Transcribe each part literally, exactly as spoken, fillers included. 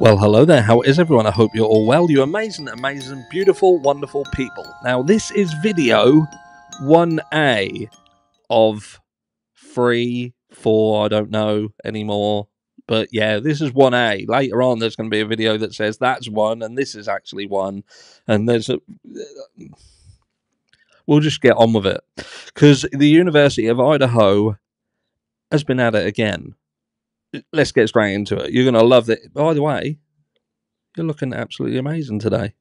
Well, hello there. How is everyone? I hope you're all well. You amazing, amazing, beautiful, wonderful people. Now, this is video one A of three, four, I don't know anymore. But yeah, this is one A. Later on, there's going to be a video that says that's one, and this is actually one. And there's a... We'll just get on with it. Because the University of Idaho has been at it again. Let's get straight into it. You're going to love it. By the way, you're looking absolutely amazing today.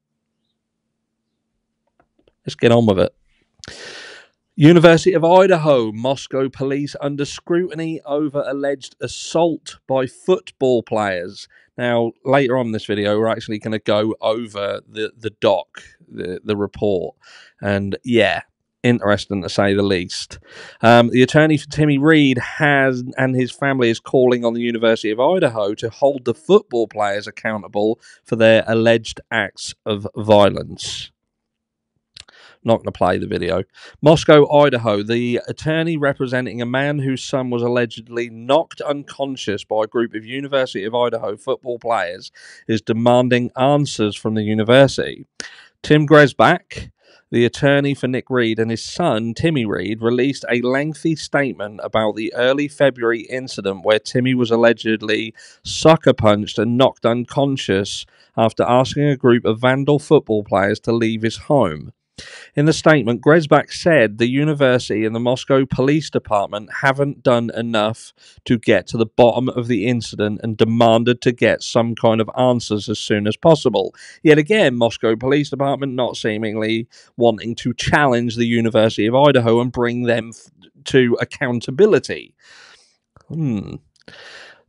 Let's get on with it. University of Idaho, Moscow police under scrutiny over alleged assault by football players. Now, later on in this video, we're actually going to go over the, the doc, the, the report. And yeah, interesting to say the least. Um, the attorney for Timmy Reed has and his family is calling on the University of Idaho to hold the football players accountable for their alleged acts of violence. Not going to play the video. Moscow, Idaho. The attorney representing a man whose son was allegedly knocked unconscious by a group of University of Idaho football players is demanding answers from the university. Tim Gresback, the attorney for Nick Reed and his son, Timmy Reed, released a lengthy statement about the early February incident where Timmy was allegedly sucker-punched and knocked unconscious after asking a group of vandal football players to leave his home. In the statement, Gresback said the university and the Moscow Police Department haven't done enough to get to the bottom of the incident and demanded to get some kind of answers as soon as possible. Yet again, Moscow Police Department not seemingly wanting to challenge the University of Idaho and bring them to accountability. Hmm.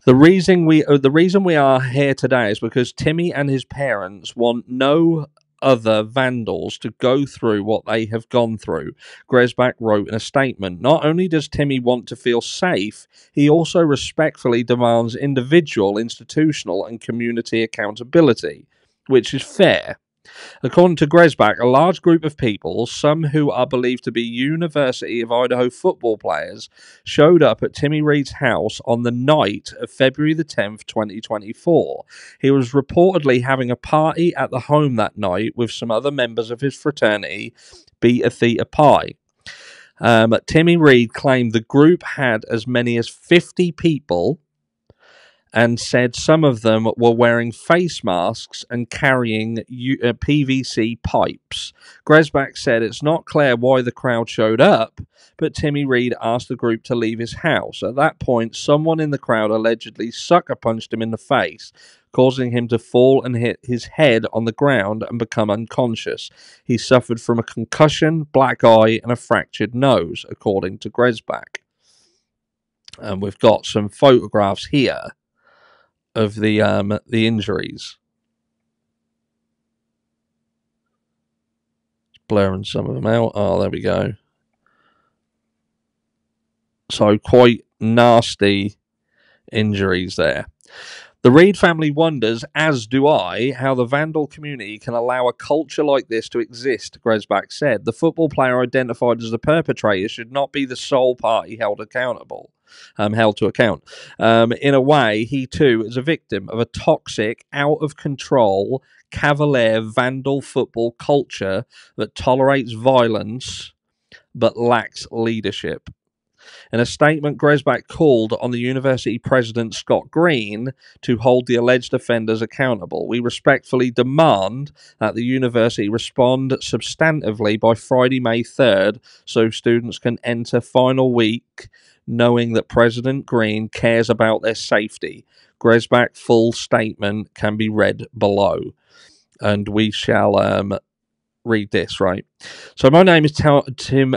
The reason we, uh, the reason we are here today is because Timmy and his parents want no other vandals to go through what they have gone through, Gresback wrote in a statement. Not only does Timmy want to feel safe, he also respectfully demands individual, institutional, and community accountability, which is fair. According to Gresback, a large group of people, some who are believed to be University of Idaho football players, showed up at Timmy Reed's house on the night of February the tenth, twenty twenty-four. He was reportedly having a party at the home that night with some other members of his fraternity, Beta Theta Pi. Um, Timmy Reed claimed the group had as many as fifty people and said some of them were wearing face masks and carrying P V C pipes. Gresback said it's not clear why the crowd showed up, but Timmy Reed asked the group to leave his house. At that point, someone in the crowd allegedly sucker-punched him in the face, causing him to fall and hit his head on the ground and become unconscious. He suffered from a concussion, black eye, and a fractured nose, according to Gresback. And we've got some photographs here of the um the injuries. Blurring some of them out. Oh, there we go. So quite nasty injuries there. The Reed family wonders, as do I, how the vandal community can allow a culture like this to exist, Gresback said. The football player identified as the perpetrator should not be the sole party held accountable, um, held to account. Um, in a way, he too is a victim of a toxic, out-of-control, cavalier vandal football culture that tolerates violence but lacks leadership. In a statement, Gresback called on the university president, Scott Green, to hold the alleged offenders accountable. We respectfully demand that the university respond substantively by Friday, May third, so students can enter final week knowing that President Green cares about their safety. Gresback's full statement can be read below. And we shall... Um, read this, right? So my name is Tim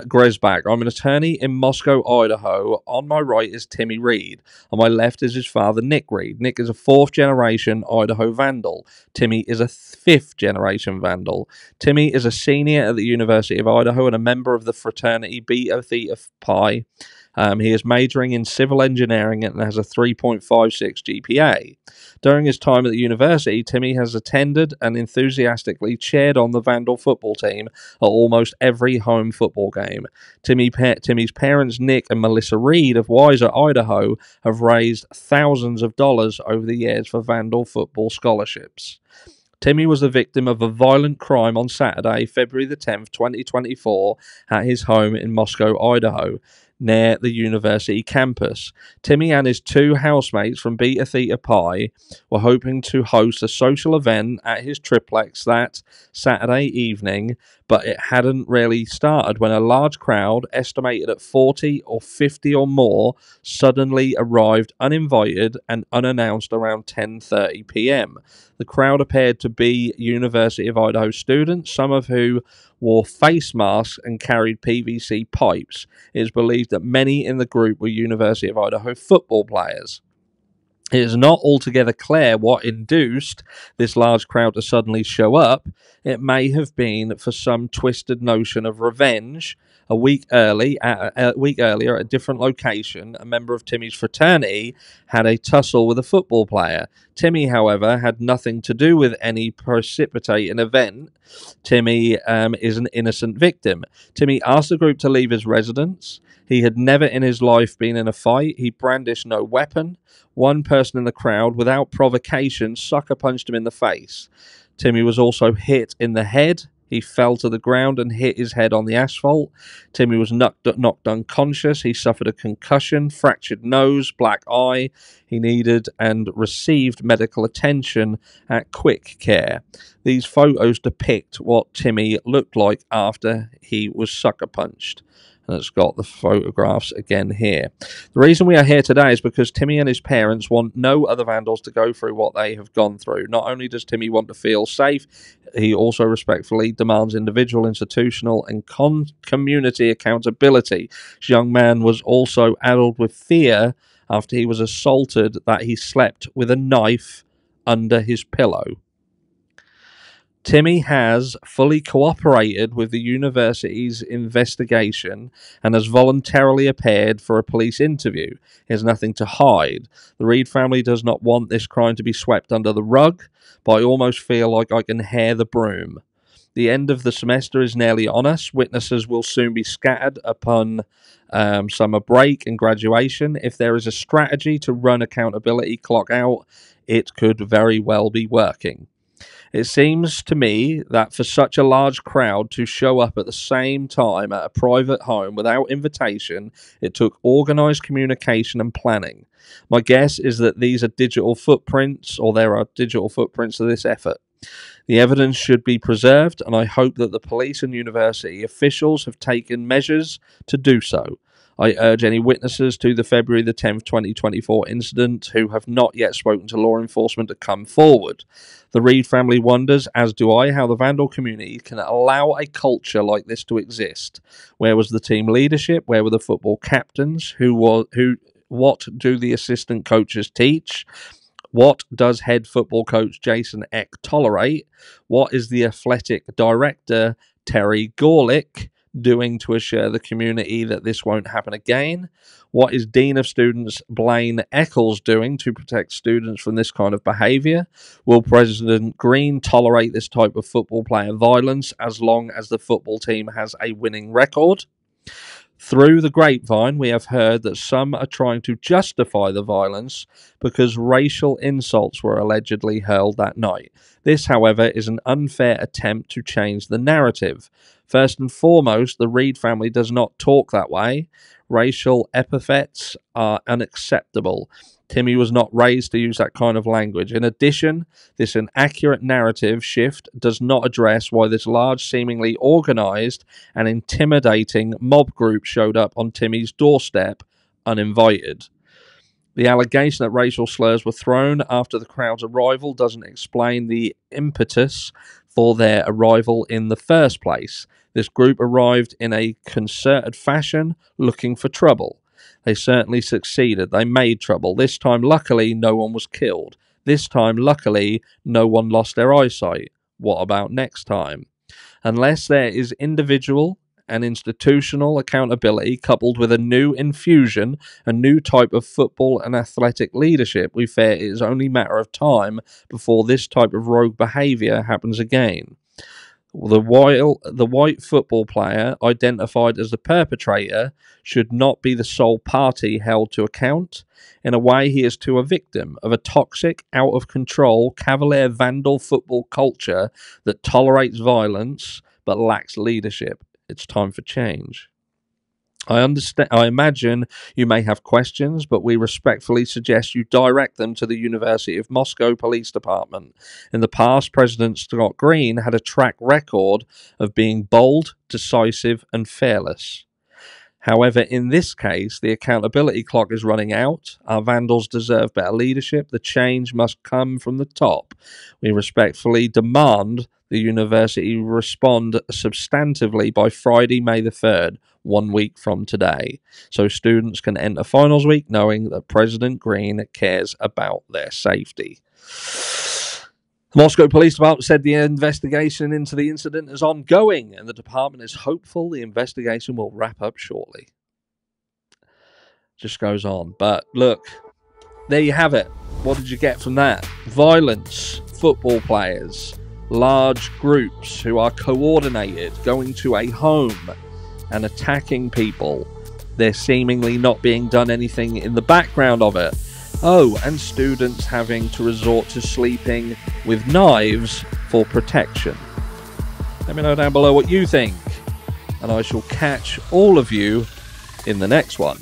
Gresback. I'm an attorney in Moscow, Idaho. On my right is Timmy Reed. On my left is his father, Nick Reed. Nick is a fourth-generation Idaho vandal. Timmy is a fifth-generation vandal. Timmy is a senior at the University of Idaho and a member of the fraternity Beta Theta Pi, Um, he is majoring in civil engineering and has a three point five six G P A. During his time at the university, Timmy has attended and enthusiastically cheered on the Vandal football team at almost every home football game. Timmy pa- Timmy's parents, Nick and Melissa Reed of Weiser, Idaho, have raised thousands of dollars over the years for Vandal football scholarships. Timmy was the victim of a violent crime on Saturday, February the tenth, twenty twenty-four, at his home in Moscow, Idaho, near the university campus. Timmy and his two housemates from Beta Theta Pi were hoping to host a social event at his triplex that Saturday evening, but it hadn't really started when a large crowd, estimated at forty or fifty or more, suddenly arrived uninvited and unannounced around ten thirty p.m. The crowd appeared to be University of Idaho students, some of who wore face masks and carried P V C pipes. It is believed that many in the group were University of Idaho football players. It is not altogether clear what induced this large crowd to suddenly show up. It may have been for some twisted notion of revenge. A week early, at a, a week earlier, at a different location, a member of Timmy's fraternity had a tussle with a football player. Timmy, however, had nothing to do with any precipitating event. Timmy um, is an innocent victim. Timmy asked the group to leave his residence. He had never in his life been in a fight. He brandished no weapon. One person in the crowd, without provocation, sucker punched him in the face. Timmy was also hit in the head. He fell to the ground and hit his head on the asphalt. Timmy was knocked, knocked unconscious. He suffered a concussion, fractured nose, black eye. He needed and received medical attention at Quick Care. These photos depict what Timmy looked like after he was sucker punched. And it's got the photographs again here. The reason we are here today is because Timmy and his parents want no other vandals to go through what they have gone through. Not only does Timmy want to feel safe, he also respectfully demands individual, institutional, and con- community accountability. This young man was also addled with fear after he was assaulted that he slept with a knife under his pillow. Timmy has fully cooperated with the university's investigation and has voluntarily appeared for a police interview. He has nothing to hide. The Reed family does not want this crime to be swept under the rug, but I almost feel like I can hear the broom. The end of the semester is nearly on us. Witnesses will soon be scattered upon um, summer break and graduation. If there is a strategy to run accountability clock out, it could very well be working. It seems to me that for such a large crowd to show up at the same time at a private home without invitation, it took organized communication and planning. My guess is that these are digital footprints, or there are digital footprints of this effort. The evidence should be preserved, and I hope that the police and university officials have taken measures to do so. I urge any witnesses to the February the tenth, twenty twenty-four incident who have not yet spoken to law enforcement to come forward. The Reed family wonders, as do I, how the Vandal community can allow a culture like this to exist. Where was the team leadership? Where were the football captains? Who was who? What do the assistant coaches teach? What does head football coach Jason Eck tolerate? What is the athletic director Terry Gorlick doing to assure the community that this won't happen again? What is Dean of Students Blaine Eccles doing to protect students from this kind of behaviour? Will President Green tolerate this type of football player violence as long as the football team has a winning record? Through the grapevine, we have heard that some are trying to justify the violence because racial insults were allegedly hurled that night. This, however, is an unfair attempt to change the narrative. First and foremost, the Reed family does not talk that way. Racial epithets are unacceptable. Timmy was not raised to use that kind of language. In addition, this inaccurate narrative shift does not address why this large, seemingly organized and intimidating mob group showed up on Timmy's doorstep uninvited. The allegation that racial slurs were thrown after the crowd's arrival doesn't explain the impetus for their arrival in the first place. This group arrived in a concerted fashion, looking for trouble. They certainly succeeded. They made trouble. This time, luckily, no one was killed. This time, luckily, no one lost their eyesight. What about next time? Unless there is individual and institutional accountability, coupled with a new infusion, a new type of football and athletic leadership, we fear it is only a matter of time before this type of rogue behaviour happens again. The while the white football player identified as the perpetrator should not be the sole party held to account. In a way, he is too a victim of a toxic, out-of-control, cavalier vandal football culture that tolerates violence but lacks leadership. It's time for change. I understand. I imagine you may have questions, but we respectfully suggest you direct them to the University of Moscow Police Department. In the past, President Scott Green had a track record of being bold, decisive, and fearless. However, in this case, the accountability clock is running out. Our vandals deserve better leadership. The change must come from the top. We respectfully demand the university respond substantively by Friday, May the third, one week from today, so students can enter finals week knowing that President Green cares about their safety. The Moscow Police Department said the investigation into the incident is ongoing, and the department is hopeful the investigation will wrap up shortly. Just goes on. But look, there you have it. What did you get from that? Violence, football players, large groups who are coordinated, going to a home and attacking people. They're seemingly not being done anything in the background of it. Oh, and students having to resort to sleeping with knives for protection. Let me know down below what you think, and I shall catch all of you in the next one.